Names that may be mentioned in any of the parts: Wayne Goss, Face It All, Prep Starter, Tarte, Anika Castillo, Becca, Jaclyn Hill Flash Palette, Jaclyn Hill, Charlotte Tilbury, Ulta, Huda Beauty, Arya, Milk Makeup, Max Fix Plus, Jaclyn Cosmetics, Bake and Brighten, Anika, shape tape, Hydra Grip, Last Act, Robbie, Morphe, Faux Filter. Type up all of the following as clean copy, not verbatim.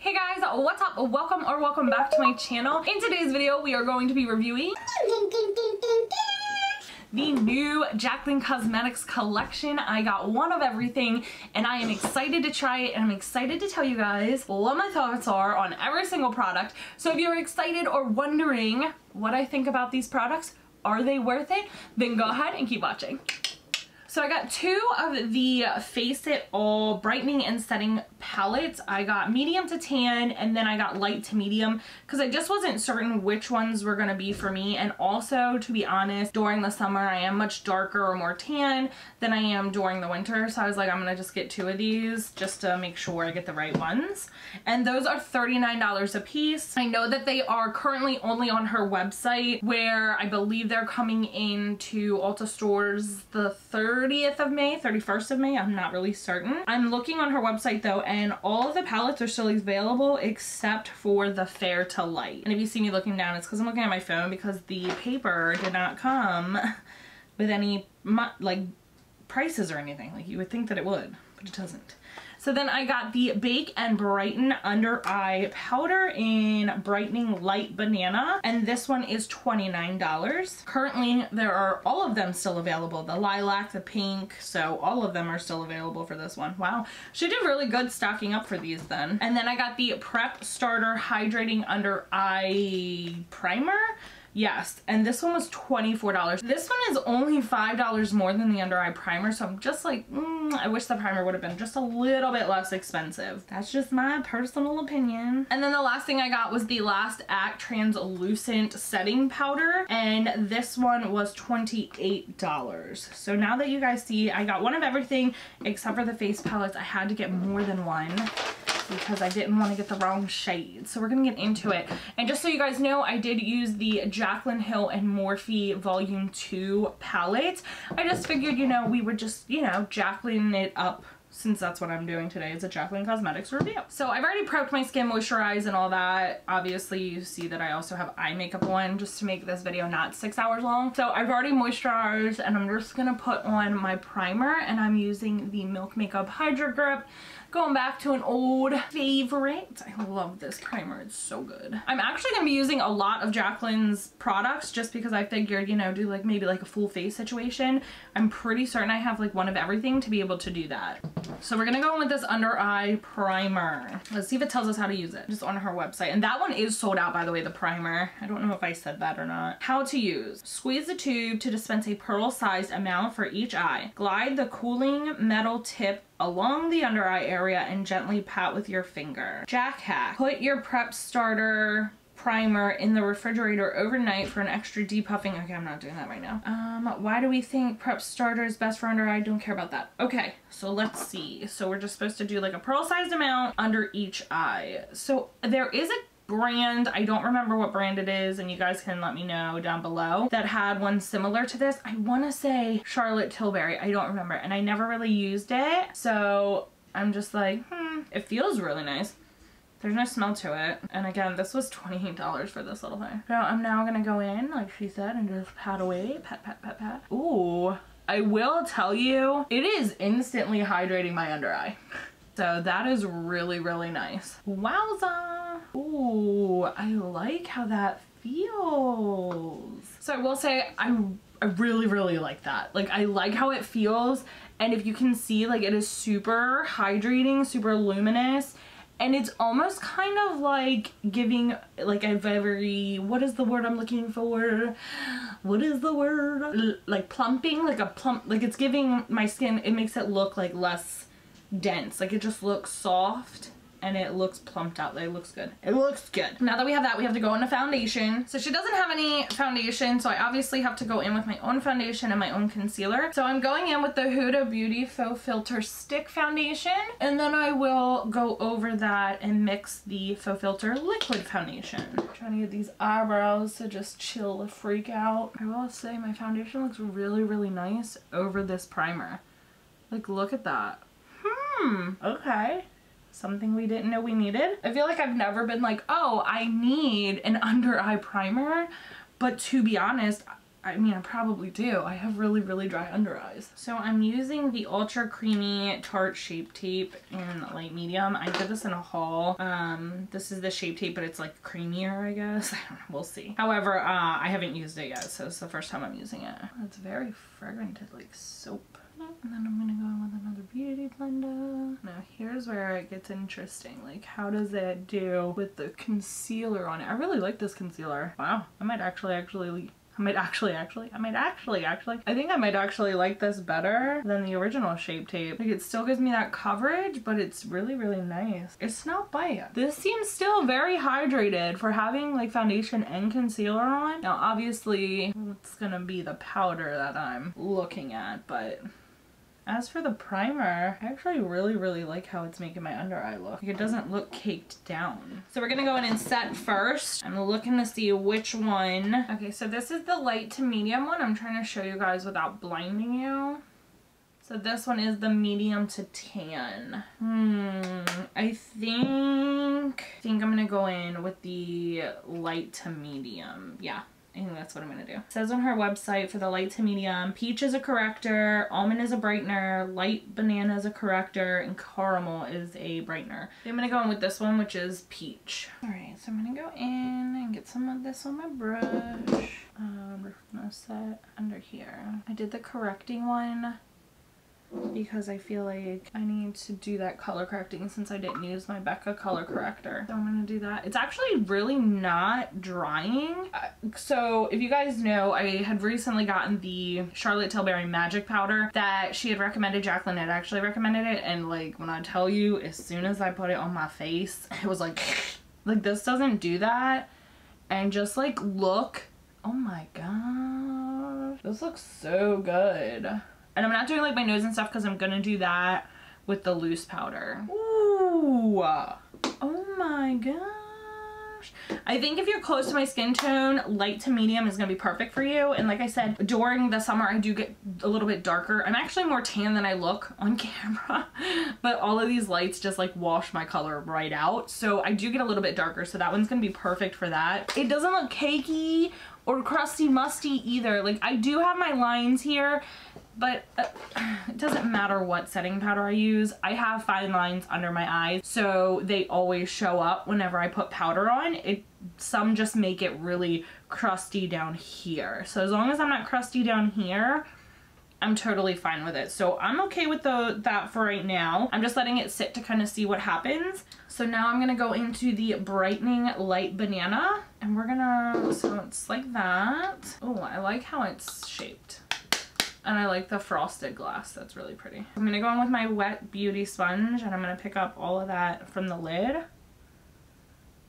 Hey guys, what's up? Welcome or welcome back to my channel. In today's video, we are going to be reviewing the new Jaclyn Cosmetics collection. I got one of everything and I am excited to try it, and I'm excited to tell you guys what my thoughts are on every single product. So if you're excited or wondering what I think about these products, are they worth it? Then go ahead and keep watching. So I got two of the Face It All Brightening and Setting Palettes. I got medium to tan, and then I got light to medium, because I just wasn't certain which ones were going to be for me. And also, to be honest, during the summer I am much darker or more tan than I am during the winter. So I was like, I'm going to just get two of these just to make sure I get the right ones. And those are $39 a piece. I know that they are currently only on her website, where I believe they're coming into Ulta stores the 31st of May. I'm not really certain. I'm looking on her website though, and all of the palettes are still available except for the Fair to Light. And if you see me looking down, it's because I'm looking at my phone, because the paper did not come with any like prices or anything. Like, you would think that it would, but it doesn't. So then I got the Bake and Brighten Under Eye Powder in Brightening Light Banana, and this one is $29. Currently, there are all of them still available. The lilac, the pink, so all of them are still available for this one. Wow, she did really good stocking up for these then. And then I got the Prep Starter Hydrating Under Eye Primer. Yes, and this one was $24. This one is only $5 more than the under eye primer, so I'm just like, I wish the primer would have been just a little bit less expensive. That's just my personal opinion. And then the last thing I got was the Last Act Translucent Setting Powder, and this one was $28. So now that you guys see, I got one of everything except for the face palettes. I had to get more than one because I didn't want to get the wrong shade. So we're going to get into it. And just so you guys know, I did use the Jaclyn Hill and Morphe Volume 2 palette. I just figured, you know, we would just, you know, Jaclyn it up, since that's what I'm doing today. It's a Jaclyn Cosmetics review. So I've already prepped my skin, moisturized and all that. Obviously, you see that I also have eye makeup on just to make this video not 6 hours long. So I've already moisturized, and I'm just going to put on my primer, and I'm using the Milk Makeup Hydra Grip. Going back to an old favorite. I love this primer, it's so good. I'm actually gonna be using a lot of Jaclyn's products just because I figured, you know, do like maybe like a full face situation. I'm pretty certain I have like one of everything to be able to do that. So we're gonna go in with this under eye primer. Let's see if it tells us how to use it. Just on her website. And that one is sold out, by the way, the primer. I don't know if I said that or not. How to use. Squeeze the tube to dispense a pearl-sized amount for each eye. Glide the cooling metal tip along the under eye area and gently pat with your finger. Jack hack. Put your Prep Starter primer in the refrigerator overnight for an extra depuffing. Okay, I'm not doing that right now. Why do we think Prep Starter is best for under eye? Don't care about that. Okay, so let's see. So we're just supposed to do like a pearl-sized amount under each eye. So there is a brand, I don't remember what brand it is, and you guys can let me know down below, that had one similar to this. I want to say Charlotte Tilbury, I don't remember, and I never really used it, so I'm just like, it feels really nice. There's no smell to it. And again, this was $28 for this little thing. So I'm now gonna go in, like she said, and just pat away, pat, pat, pat, pat. Ooh, I will tell you, it is instantly hydrating my under eye. So that is really, really nice. Wowza! Ooh, I like how that feels. So I will say, I really, really like that. Like, I like how it feels. And if you can see, like, it is super hydrating, super luminous. And it's almost kind of like giving like a very, what is the word I'm looking for? What is the word? Like plumping, like a plump, like it's giving my skin, it makes it look like less dense. Like it just looks soft and it looks plumped out. It looks good. It looks good. Now that we have that, we have to go into foundation. So she doesn't have any foundation, so I obviously have to go in with my own foundation and my own concealer. So I'm going in with the Huda Beauty Faux Filter Stick Foundation, and then I will go over that and mix the Faux Filter Liquid Foundation. I'm trying to get these eyebrows to just chill the freak out. I will say my foundation looks really, really nice over this primer. Like, look at that. Okay. Something we didn't know we needed. I feel like I've never been like, oh, I need an under eye primer. But to be honest, I mean, I probably do. I have really, really dry under eyes. So I'm using the Ultra Creamy Tarte Shape Tape in light medium. I did this in a haul. This is the Shape Tape, but it's like creamier, I guess. I don't know, we'll see. However, I haven't used it yet, so it's the first time I'm using it. It's very fragranted, like soap. And then I'm gonna go in with another beauty blender. Now here's where it gets interesting. Like, how does that do with the concealer on it? I really like this concealer. Wow, I might actually like this better than the original Shape Tape. Like, it still gives me that coverage, but it's really, really nice. It's not bad. This seems still very hydrated for having like foundation and concealer on. Now, obviously, it's gonna be the powder that I'm looking at, but as for the primer, I actually really, really like how it's making my under eye look. Like, it doesn't look caked down. So we're gonna go in and set first. I'm looking to see which one. Okay, so this is the light to medium one. I'm trying to show you guys without blinding you. So this one is the medium to tan. I think I'm gonna go in with the light to medium, yeah. I think that's what I'm gonna do. It says on her website for the light to medium, peach is a corrector, almond is a brightener, light banana is a corrector, and caramel is a brightener. I'm gonna go in with this one, which is peach. All right, so I'm gonna go in and get some of this on my brush. We're gonna set under here. I did the correcting one because I feel like I need to do that color correcting since I didn't use my Becca color corrector. So I'm gonna do that. It's actually really not drying. So if you guys know, I had recently gotten the Charlotte Tilbury Magic Powder that she had recommended. Jaclyn had actually recommended it, and like, when I tell you, as soon as I put it on my face, it was like, like, this doesn't do that. And just like, look, oh my gosh, this looks so good. And I'm not doing like my nose and stuff because I'm gonna do that with the loose powder. Ooh, oh my gosh. I think if you're close to my skin tone, light to medium is gonna be perfect for you. And like I said, during the summer, I do get a little bit darker. I'm actually more tan than I look on camera, but all of these lights just like wash my color right out. So I do get a little bit darker. So that one's gonna be perfect for that. It doesn't look cakey or crusty musty either. Like, I do have my lines here, but it doesn't matter what setting powder I use. I have fine lines under my eyes, so they always show up whenever I put powder on. Some just make it really crusty down here. So as long as I'm not crusty down here, I'm totally fine with it. So I'm okay with that for right now. I'm just letting it sit to kind of see what happens. So now I'm gonna go into the brightening light banana, and we're gonna, so it's like that. Oh, I like how it's shaped. And I like the frosted glass, that's really pretty. I'm gonna go in with my wet beauty sponge, and I'm gonna pick up all of that from the lid.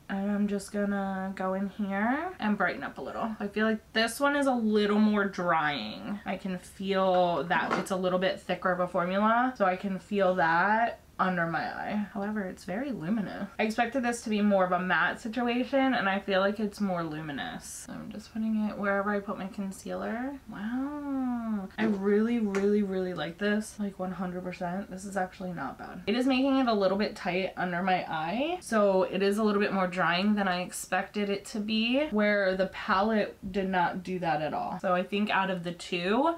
And I'm just gonna go in here and brighten up a little. I feel like this one is a little more drying. I can feel that it's a little bit thicker of a formula, so I can feel that under my eye. However, it's very luminous. I expected this to be more of a matte situation, and I feel like it's more luminous. So I'm just putting it wherever I put my concealer. Wow. I really, really, really like this. Like 100%. This is actually not bad. It is making it a little bit tight under my eye, so it is a little bit more drying than I expected it to be, where the palette did not do that at all. So I think out of the two,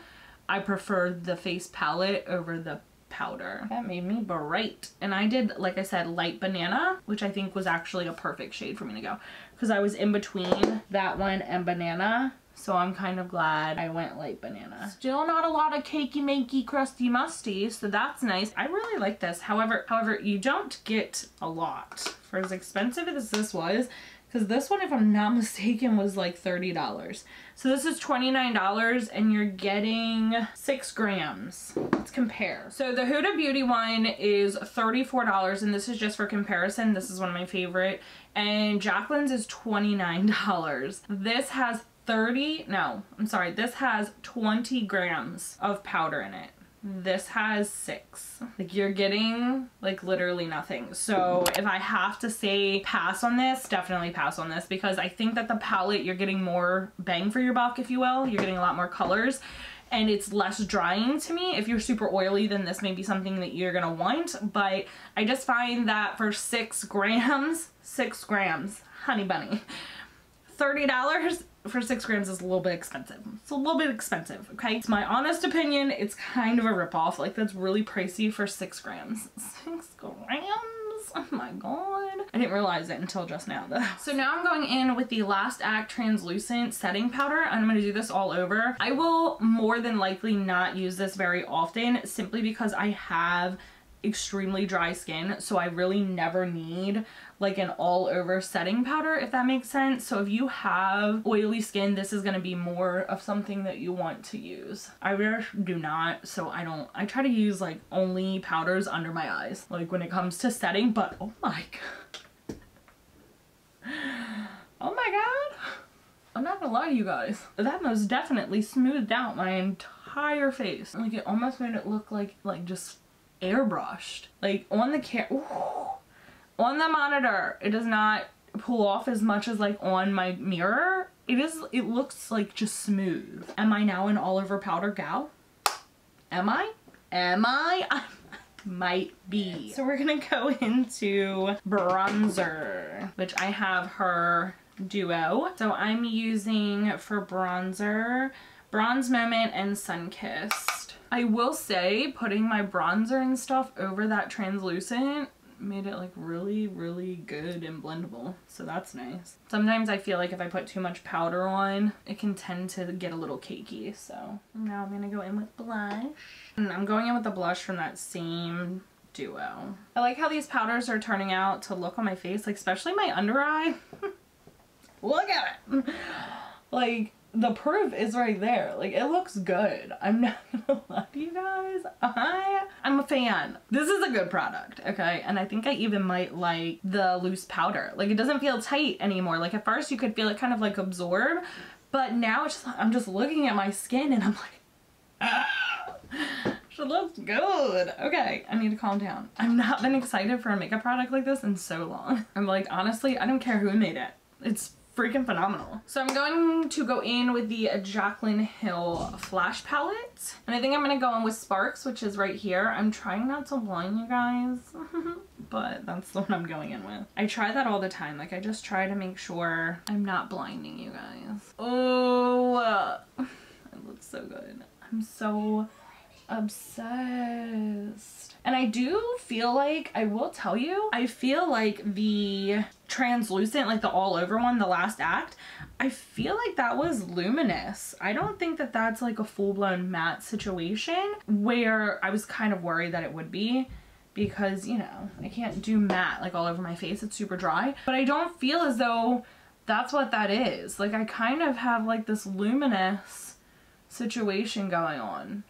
I prefer the face palette over the powder. That made me bright. And I did, like I said, light banana, which I think was actually a perfect shade for me to go, because I was in between that one and banana. So I'm kind of glad I went light banana. Still not a lot of cakey makey crusty musty, so that's nice. I really like this. However, you don't get a lot for as expensive as this was, because this one, if I'm not mistaken, was like $30. So this is $29, and you're getting 6 grams. Let's compare. So the Huda Beauty one is $34, and this is just for comparison. This is one of my favorite. And Jaclyn's is $29. This has 20 grams of powder in it. This has 6. Like, you're getting like literally nothing. So if I have to say pass on this, definitely pass on this, because I think that the palette, you're getting more bang for your buck, if you will. You're getting a lot more colors, and it's less drying to me. If you're super oily, then this may be something that you're gonna want, but I just find that for 6 grams, honey bunny, $30 for 6 grams is a little bit expensive. It's a little bit expensive, okay? It's my honest opinion. It's kind of a ripoff. Like, that's really pricey for 6 grams. 6 grams? Oh my god. I didn't realize it until just now though. So now I'm going in with the Last Act translucent setting powder, and I'm going to do this all over. I will more than likely not use this very often simply because I have extremely dry skin, so I really never need like an all over setting powder, if that makes sense. So if you have oily skin, this is going to be more of something that you want to use. I do not, so I try to use like only powders under my eyes, like when it comes to setting, but oh my god. Oh my god. I'm not gonna lie to you guys. That most definitely smoothed out my entire face. Like it almost made it look like just airbrushed. Like on the on the monitor, it does not pull off as much as like on my mirror. It looks like just smooth. Am I now an all over powder gal? Am I? Am I? I might be. So we're gonna go into bronzer, which I have her duo. So I'm using for bronzer, Bronze Moment and Sunkissed. I will say putting my bronzer and stuff over that translucent made it like really, really good and blendable. So that's nice. Sometimes I feel like if I put too much powder on, it can tend to get a little cakey. So now I'm gonna go in with blush. And I'm going in with the blush from that same duo. I like how these powders are turning out to look on my face, like especially my under eye. Look at it. Like the proof is right there. Like it looks good. I'm not gonna lie to you guys. I'm a fan. This is a good product, okay? And I think I even might like the loose powder. Like it doesn't feel tight anymore. Like at first you could feel it kind of like absorb, but now it's just, I'm just looking at my skin and I'm like, ah! She looks good. Okay, I need to calm down. I've not been excited for a makeup product like this in so long. I'm like, honestly, I don't care who made it. It's freaking phenomenal. So I'm going to go in with the Jaclyn Hill Flash Palette. And I think I'm going to go in with Sparks, which is right here. I'm trying not to blind you guys, but that's the one I'm going in with. I try that all the time. Like I just try to make sure I'm not blinding you guys. Oh, it looks so good. I'm so obsessed. And I do feel like, I will tell you, I feel like the translucent, like the all over one, the Last Act, I feel like that was luminous. I don't think that that's like a full blown matte situation, where I was kind of worried that it would be, because you know, I can't do matte like all over my face. It's super dry, but I don't feel as though that's what that is. Like I kind of have like this luminous situation going on.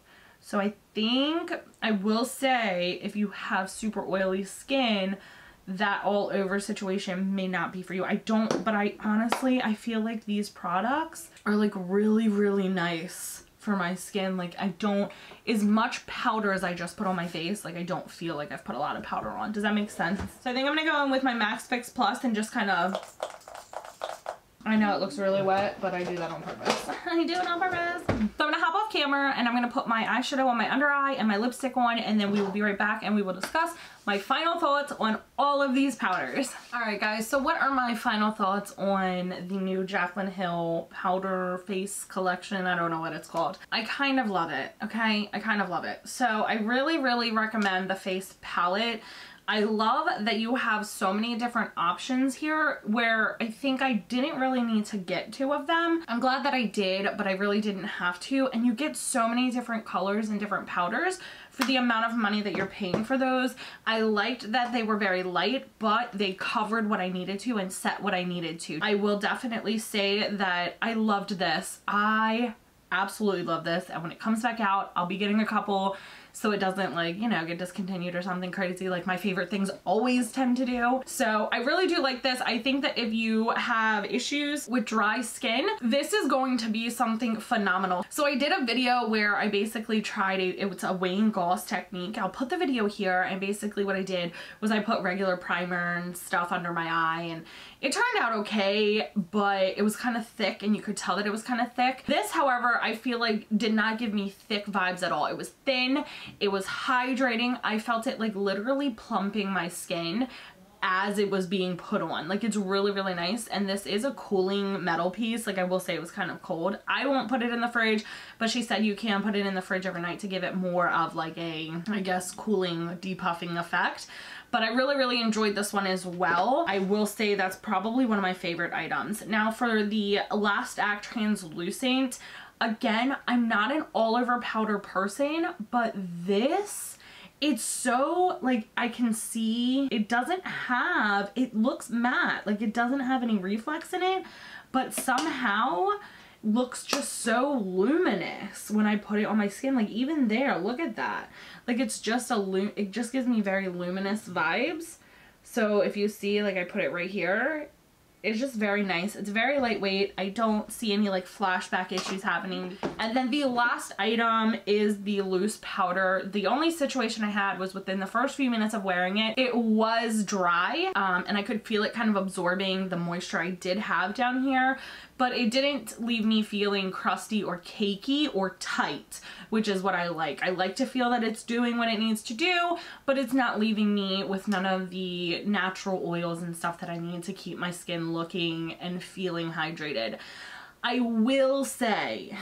So I think, I will say, if you have super oily skin, that all over situation may not be for you. I don't, but I honestly, I feel like these products are like really, really nice for my skin. Like I don't, as much powder as I just put on my face, like I don't feel like I've put a lot of powder on. Does that make sense? So I think I'm gonna go in with my Max Fix Plus and just kind of, I know it looks really wet, but I do that on purpose. I do it on purpose. So I'm gonna hop off camera and I'm gonna put my eyeshadow on my under eye and my lipstick on, and then we will be right back and we will discuss my final thoughts on all of these powders. All right guys, so what are my final thoughts on the new Jaclyn Hill powder face collection? I don't know what it's called. I kind of love it, okay? I kind of love it. So I really, really recommend the face palette. I love that you have so many different options here, where I think I didn't really need to get two of them. I'm glad that I did, but I really didn't have to. And you get so many different colors and different powders for the amount of money that you're paying for those. I liked that they were very light, but they covered what I needed to and set what I needed to. I will definitely say that I loved this. I absolutely love this. And when it comes back out, I'll be getting a couple, so it doesn't like, you know, get discontinued or something crazy like my favorite things always tend to do. So I really do like this. I think that if you have issues with dry skin, this is going to be something phenomenal. So I did a video where I basically tried it's a Wayne Goss technique. I'll put the video here, and basically what I did was I put regular primer and stuff under my eye, and it turned out okay, but it was kind of thick and you could tell that it was kind of thick. This, however, I feel like did not give me thick vibes at all. It was thin. It was hydrating. I felt it like literally plumping my skin as it was being put on. Like, it's really, really nice. And this is a cooling metal piece. Like, I will say it was kind of cold. I won't put it in the fridge, but she said you can put it in the fridge overnight to give it more of like a, I guess, cooling, depuffing effect. But I really, really enjoyed this one as well. I will say that's probably one of my favorite items. Now for the Last Act Translucent, again, I'm not an all over powder person, but this, it's so, like, I can see it doesn't have, it looks matte, like it doesn't have any reflex in it, but somehow looks just so luminous when I put it on my skin. Like, even there, look at that. Like, it's just it just gives me very luminous vibes. So if you see, like, I put it right here, it's just very nice. It's very lightweight. I don't see any like flashback issues happening. And then the last item is the loose powder. The only situation I had was within the first few minutes of wearing it, it was dry, and I could feel it kind of absorbing the moisture I did have down here. But it didn't leave me feeling crusty or cakey or tight, which is what I like. I like to feel that it's doing what it needs to do, but it's not leaving me with none of the natural oils and stuff that I need to keep my skin looking and feeling hydrated. I will say,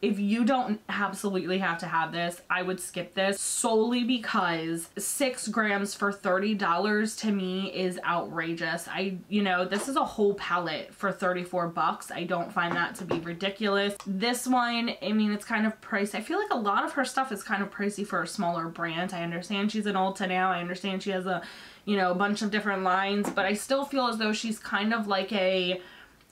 if you don't absolutely have to have this, I would skip this solely because 6 grams for $30 to me is outrageous. You know, this is a whole palette for 34 bucks. I don't find that to be ridiculous. This one, I mean, it's kind of pricey. I feel like a lot of her stuff is kind of pricey for a smaller brand. I understand she's an Ulta now. I understand she has a, you know, a bunch of different lines, but I still feel as though she's kind of like a,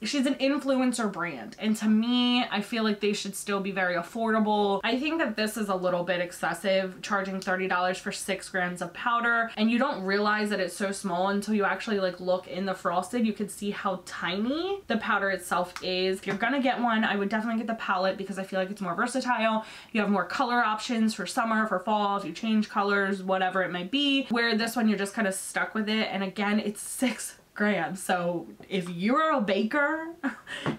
she's an influencer brand, and to me, I feel like they should still be very affordable. I think that this is a little bit excessive, charging $30 for 6 grams of powder, and you don't realize that it's so small until you actually like look in the frosted. You can see how tiny the powder itself is. If you're gonna get one, I would definitely get the palette because I feel like it's more versatile. You have more color options for summer, for fall, if you change colors, whatever it might be. Where this one, you're just kind of stuck with it, and again, it's 6 grams. So if you're a baker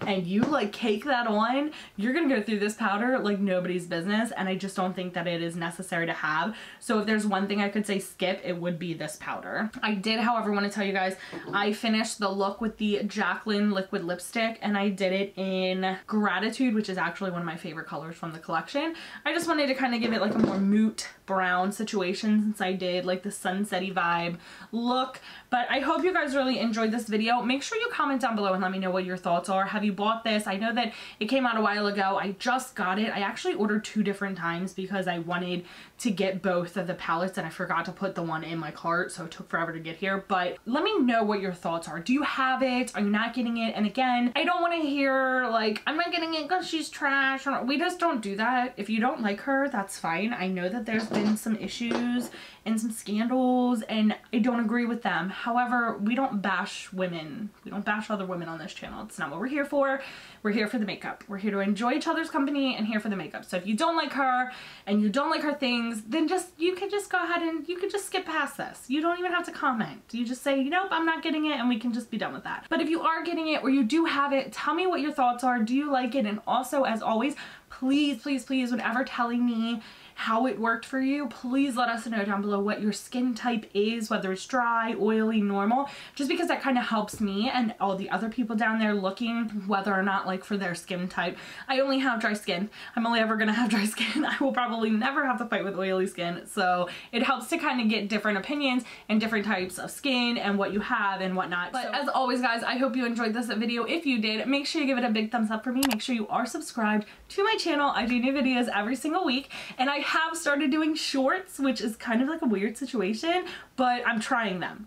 and you like cake that on, you're gonna go through this powder like nobody's business, and I just don't think that it is necessary to have. So if there's one thing I could say skip, it would be this powder. I did, however, want to tell you guys I finished the look with the Jaclyn liquid lipstick, and I did it in Gratitude, which is actually one of my favorite colors from the collection. I just wanted to kind of give it like a more moot brown situation since I did like the sunset-y vibe look. But I hope you guys really enjoyed this video. Make sure you comment down below and let me know what your thoughts are. Have you bought this? I know that it came out a while ago. I just got it. I actually ordered 2 different times because I wanted to get both of the palettes and I forgot to put the one in my cart, so it took forever to get here. But let me know what your thoughts are. Do you have it? Are you not getting it? And again, I don't want to hear like, I'm not getting it because she's trash. We just don't do that. If you don't like her, that's fine. I know that there's been some issues and some scandals, and I don't agree with them. However, we don't bash women. We don't bash other women on this channel. It's not what we're here for. We're here for the makeup. We're here to enjoy each other's company and here for the makeup. So if you don't like her and you don't like her things, then you can just go ahead and you can just skip past this. You don't even have to comment. You just say, nope, I'm not getting it, and we can just be done with that. But if you are getting it or you do have it, tell me what your thoughts are. Do you like it? And also, as always, please, please, please, whenever telling me how it worked for you, please let us know down below what your skin type is, whether it's dry, oily, normal, just because that kind of helps me and all the other people down there looking whether or not like for their skin type. I only have dry skin. I'm only ever gonna have dry skin. I will probably never have to fight with oily skin, so it helps to kind of get different opinions and different types of skin and what you have and whatnot. But as always, guys, I hope you enjoyed this video. If you did, make sure you give it a big thumbs up for me. Make sure you are subscribed to my channel. I do new videos every single week, and I have started doing shorts, which is kind of like a weird situation, but I'm trying them.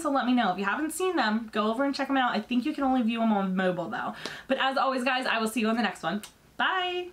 So let me know. If you haven't seen them, go over and check them out. I think you can only view them on mobile though. But as always, guys, I will see you on the next one. Bye.